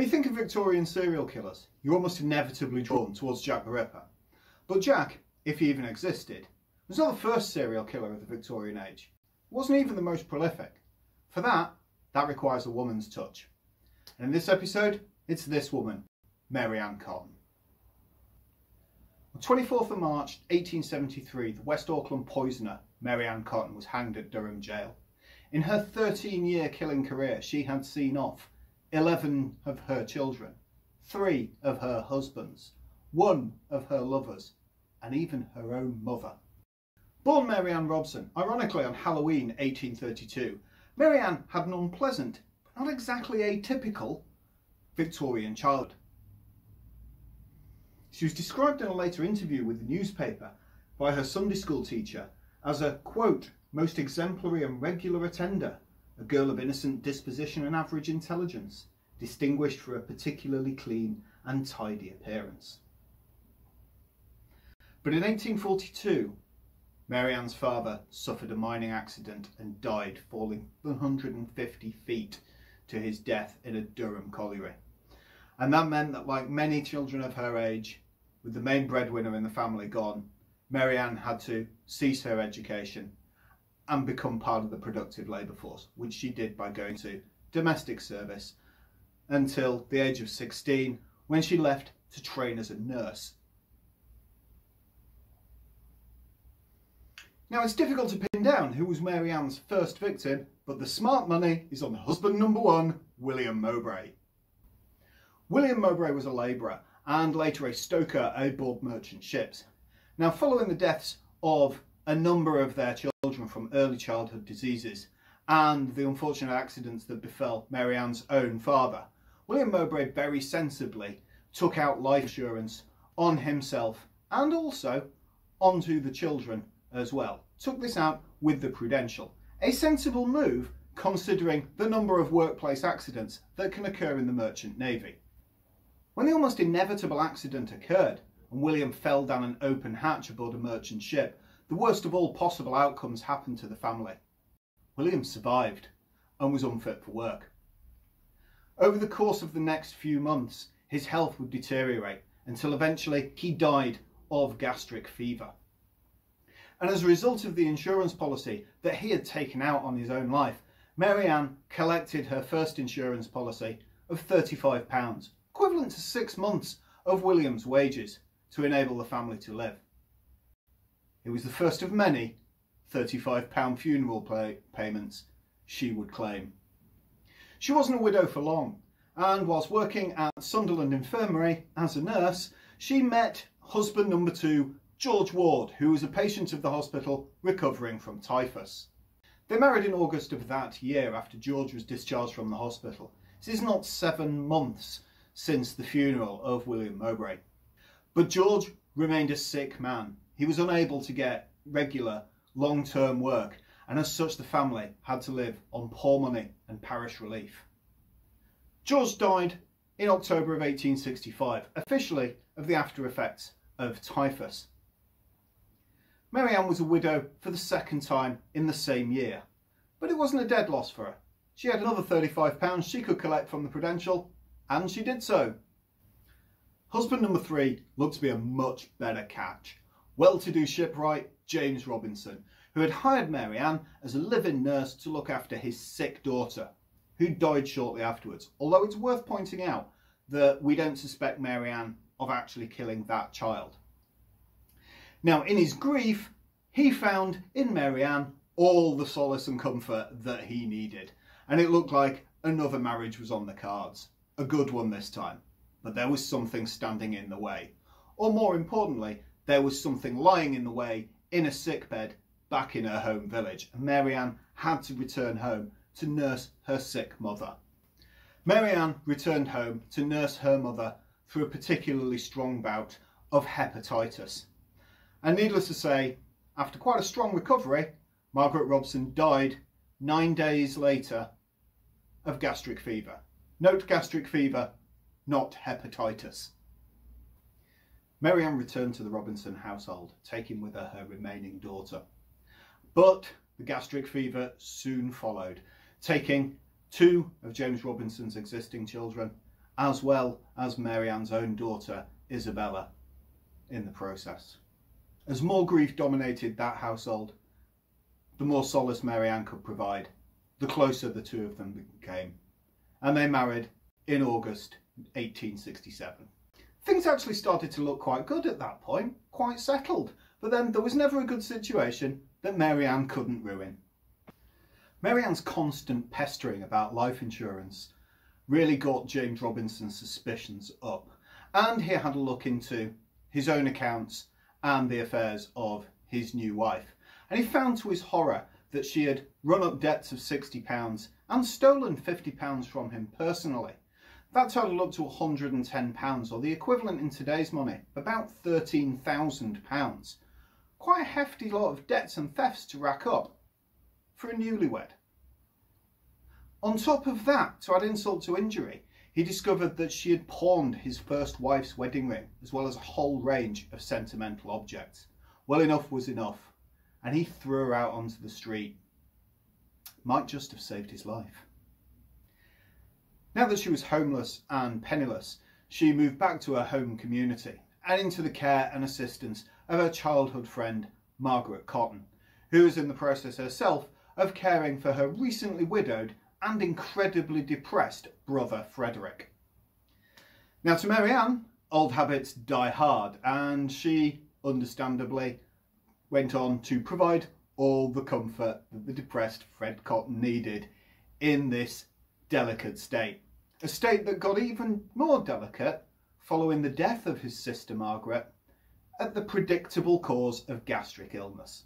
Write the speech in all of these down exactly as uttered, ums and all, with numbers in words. When you think of Victorian serial killers, you're almost inevitably drawn towards Jack the Ripper. But Jack, if he even existed, was not the first serial killer of the Victorian age. It wasn't even the most prolific. For that, that requires a woman's touch. And in this episode, it's this woman, Mary Ann Cotton. On twenty-fourth of March eighteen seventy-three, the West Auckland poisoner, Mary Ann Cotton, was hanged at Durham jail. In her thirteen year killing career, she had seen off eleven of her children, three of her husbands, one of her lovers, and even her own mother. Born Mary Ann Robson, ironically on Halloween eighteen thirty-two, Mary Ann had an unpleasant, but not exactly atypical, Victorian childhood. She was described in a later interview with the newspaper by her Sunday school teacher as a, quote, most exemplary and regular attender, a girl of innocent disposition and average intelligence, distinguished for a particularly clean and tidy appearance. But in eighteen forty-two, Mary Ann's father suffered a mining accident and died, falling one hundred fifty feet to his death in a Durham colliery. And that meant that, like many children of her age, with the main breadwinner in the family gone, Mary Ann had to cease her education and become part of the productive labour force, which she did by going to domestic service until the age of sixteen, when she left to train as a nurse. Now, it's difficult to pin down who was Mary Ann's first victim, but the smart money is on husband number one, William Mowbray. William Mowbray was a labourer and later a stoker aboard merchant ships. Now, following the deaths of a number of their children from early childhood diseases and the unfortunate accidents that befell Mary Ann's own father, William Mowbray very sensibly took out life insurance on himself and also onto the children as well. Took this out with the Prudential. A sensible move considering the number of workplace accidents that can occur in the merchant navy. When the almost inevitable accident occurred and William fell down an open hatch aboard a merchant ship, the worst of all possible outcomes happened to the family. William survived and was unfit for work. Over the course of the next few months, his health would deteriorate until eventually he died of gastric fever. And as a result of the insurance policy that he had taken out on his own life, Mary Ann collected her first insurance policy of thirty-five pounds, equivalent to six months of William's wages, to enable the family to live. It was the first of many thirty-five pound funeral pay payments she would claim. She wasn't a widow for long, and whilst working at Sunderland Infirmary as a nurse, she met husband number two, George Ward, who was a patient of the hospital recovering from typhus. They married in August of that year after George was discharged from the hospital. This is not seven months since the funeral of William Mowbray. But George remained a sick man. He was unable to get regular long-term work, and as such the family had to live on poor money and parish relief. George died in October of eighteen sixty-five, officially of the after effects of typhus. Mary Ann was a widow for the second time in the same year, but it wasn't a dead loss for her. She had another thirty-five pounds she could collect from the Prudential, and she did so. Husband number three looked to be a much better catch. Well-to-do shipwright James Robinson, who had hired Mary Ann as a live-in nurse to look after his sick daughter, who died shortly afterwards, although it's worth pointing out that we don't suspect Mary Ann of actually killing that child. Now, in his grief, he found in Mary Ann all the solace and comfort that he needed. And it looked like another marriage was on the cards. A good one this time. But there was something standing in the way. Or more importantly, there was something lying in the way in a sickbed back in her home village. And Mary Ann had to return home to nurse her sick mother. Mary Ann returned home to nurse her mother through a particularly strong bout of hepatitis. And needless to say, after quite a strong recovery, Margaret Robson died nine days later of gastric fever. Note gastric fever, not hepatitis. Mary Ann returned to the Robinson household, taking with her her remaining daughter. But the gastric fever soon followed, taking two of James Robinson's existing children as well as Mary Ann's own daughter, Isabella, in the process. As more grief dominated that household, the more solace Mary Ann could provide, the closer the two of them became. And they married in August eighteen sixty-seven. Things actually started to look quite good at that point, quite settled. But then there was never a good situation that Mary Ann couldn't ruin. Mary Ann's constant pestering about life insurance really got James Robinson's suspicions up, and he had a look into his own accounts and the affairs of his new wife, and he found to his horror that she had run up debts of sixty pounds and stolen fifty pounds from him personally. That totaled up to one hundred and ten pounds, or the equivalent in today's money, about thirteen thousand pounds. Quite a hefty lot of debts and thefts to rack up for a newlywed. On top of that, to add insult to injury, he discovered that she had pawned his first wife's wedding ring, as well as a whole range of sentimental objects. Well, enough was enough, and he threw her out onto the street. Might just have saved his life. Now that she was homeless and penniless, she moved back to her home community and into the care and assistance of her childhood friend, Margaret Cotton, who was in the process herself of caring for her recently widowed and incredibly depressed brother Frederick. Now, to Mary Ann, old habits die hard, and she, understandably, went on to provide all the comfort that the depressed Fred Cotton needed in this delicate state. A state that got even more delicate following the death of his sister Margaret at the predictable cause of gastric illness.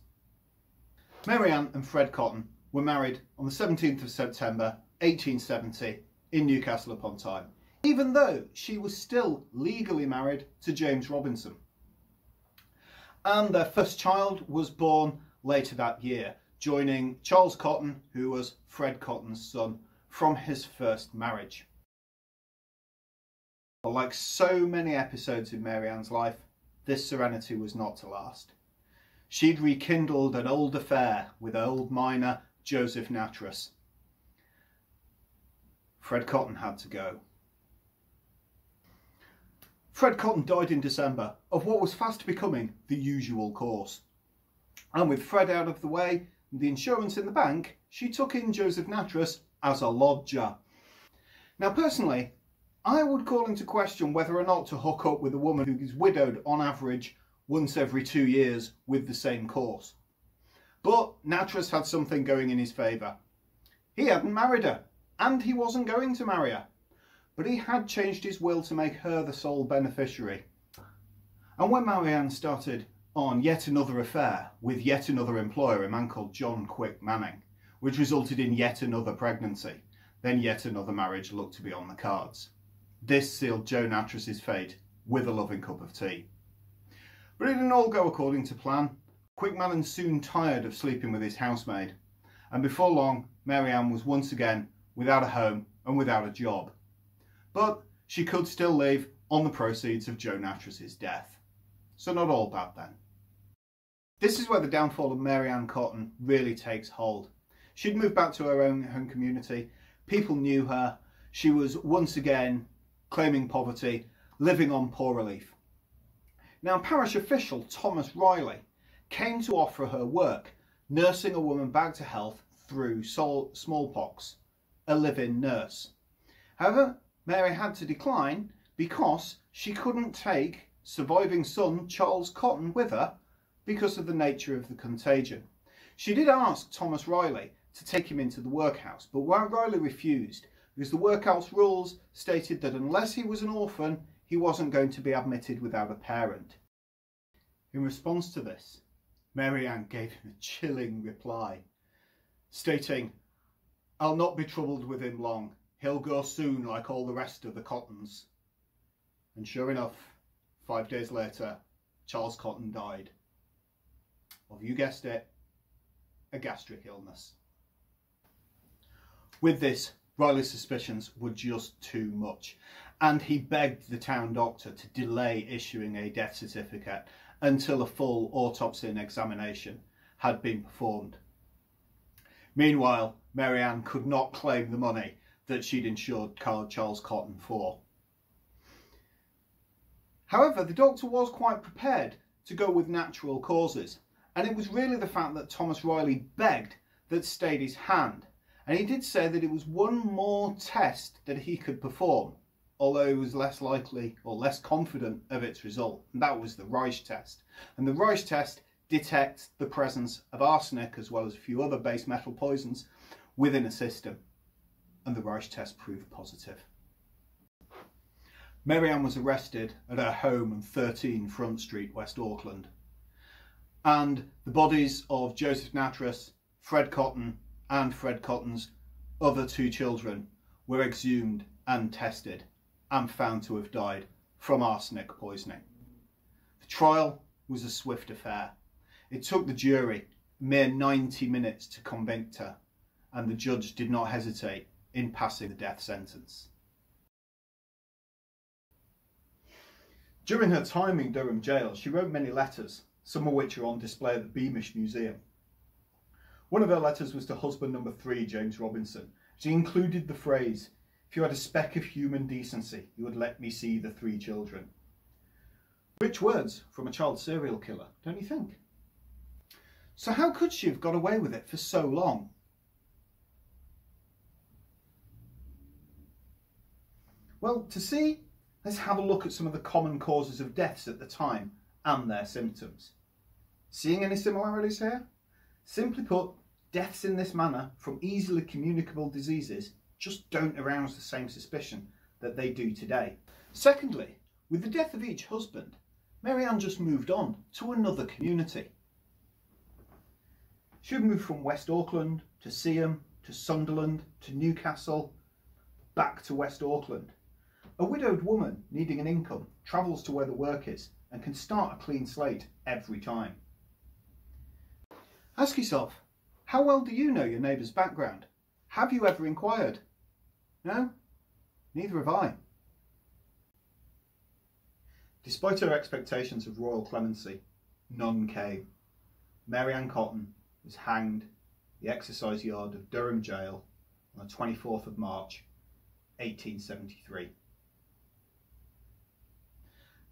Mary Ann and Fred Cotton were married on the seventeenth of September eighteen seventy in Newcastle upon Tyne, even though she was still legally married to James Robinson. And their first child was born later that year, joining Charles Cotton, who was Fred Cotton's son from his first marriage. But like so many episodes in Mary Ann's life, this serenity was not to last. She'd rekindled an old affair with old miner Joseph Nattrass. Fred Cotton had to go. Fred Cotton died in December of what was fast becoming the usual course. And with Fred out of the way, the insurance in the bank, she took in Joseph Nattrass as a lodger. Now, personally, I would call into question whether or not to hook up with a woman who is widowed on average once every two years with the same course. But Nattrass had something going in his favour. He hadn't married her, and he wasn't going to marry her. But he had changed his will to make her the sole beneficiary. And when Mary Ann started on yet another affair with yet another employer, a man called John Quick Manning, which resulted in yet another pregnancy, then yet another marriage looked to be on the cards. This sealed Joe Nattrass's fate with a loving cup of tea. But it didn't all go according to plan. Quick Manning soon tired of sleeping with his housemaid, and before long Mary Ann was once again without a home and without a job. But she could still live on the proceeds of Joe Nattrass's death. So not all bad then. This is where the downfall of Mary Ann Cotton really takes hold. She'd moved back to her own home community, people knew her, she was once again claiming poverty, living on poor relief. Now, parish official Thomas Riley came to offer her work, nursing a woman back to health through smallpox, a live-in nurse. However, Mary had to decline because she couldn't take surviving son Charles Cotton with her because of the nature of the contagion. She did ask Thomas Riley to take him into the workhouse, but while Riley refused, because the workhouse rules stated that unless he was an orphan, he wasn't going to be admitted without a parent. In response to this, Mary Ann gave him a chilling reply, stating, "I'll not be troubled with him long. He'll go soon like all the rest of the Cottons." And sure enough, five days later, Charles Cotton died of, you guessed it, a gastric illness. With this, Riley's suspicions were just too much, and he begged the town doctor to delay issuing a death certificate until a full autopsy and examination had been performed. Meanwhile, Mary Ann could not claim the money that she'd insured Charles Cotton for, However, the doctor was quite prepared to go with natural causes, and it was really the fact that Thomas Riley begged that stayed his hand, and he did say that it was one more test that he could perform, although he was less likely or less confident of its result, and that was the Reich test. And the Reich test detects the presence of arsenic as well as a few other base metal poisons within a system, and the Reich test proved positive. Mary Ann was arrested at her home on thirteen Front Street, West Auckland, and the bodies of Joseph Nattrass, Fred Cotton and Fred Cotton's other two children were exhumed and tested and found to have died from arsenic poisoning. The trial was a swift affair. It took the jury a mere ninety minutes to convict her, and the judge did not hesitate in passing the death sentence. During her time in Durham jail, she wrote many letters, some of which are on display at the Beamish Museum. One of her letters was to husband number three, James Robinson. She included the phrase, "If you had a speck of human decency, you would let me see the three children." Rich words from a child serial killer, don't you think? So how could she have got away with it for so long? Well, to see, let's have a look at some of the common causes of deaths at the time and their symptoms. Seeing any similarities here? Simply put, deaths in this manner from easily communicable diseases just don't arouse the same suspicion that they do today. Secondly, with the death of each husband, Mary Ann just moved on to another community. She would move from West Auckland to Seaham, to Sunderland, to Newcastle, back to West Auckland. A widowed woman needing an income travels to where the work is and can start a clean slate every time. Ask yourself, how well do you know your neighbour's background? Have you ever inquired? No? Neither have I. Despite her expectations of royal clemency, none came. Mary Ann Cotton was hanged in the exercise yard of Durham Jail on the twenty-fourth of March, eighteen seventy-three.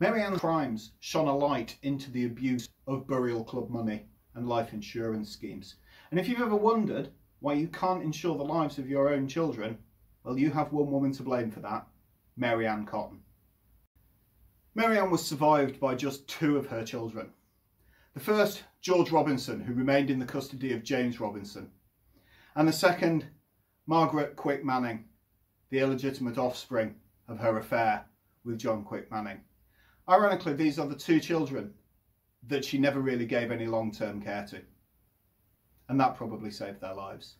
Mary Ann's crimes shone a light into the abuse of burial club money and life insurance schemes. And if you've ever wondered why you can't insure the lives of your own children, well, you have one woman to blame for that, Mary Ann Cotton. Mary Ann was survived by just two of her children. The first, George Robinson, who remained in the custody of James Robinson, and the second, Margaret Quick Manning, the illegitimate offspring of her affair with John Quick Manning. Ironically, these are the two children that she never really gave any long-term care to, and that probably saved their lives.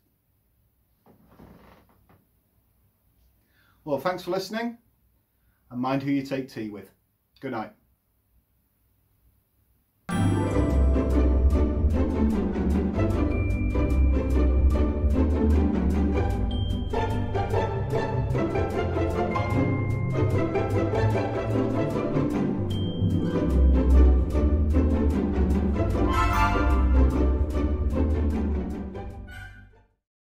Well, thanks for listening, and mind who you take tea with. Good night.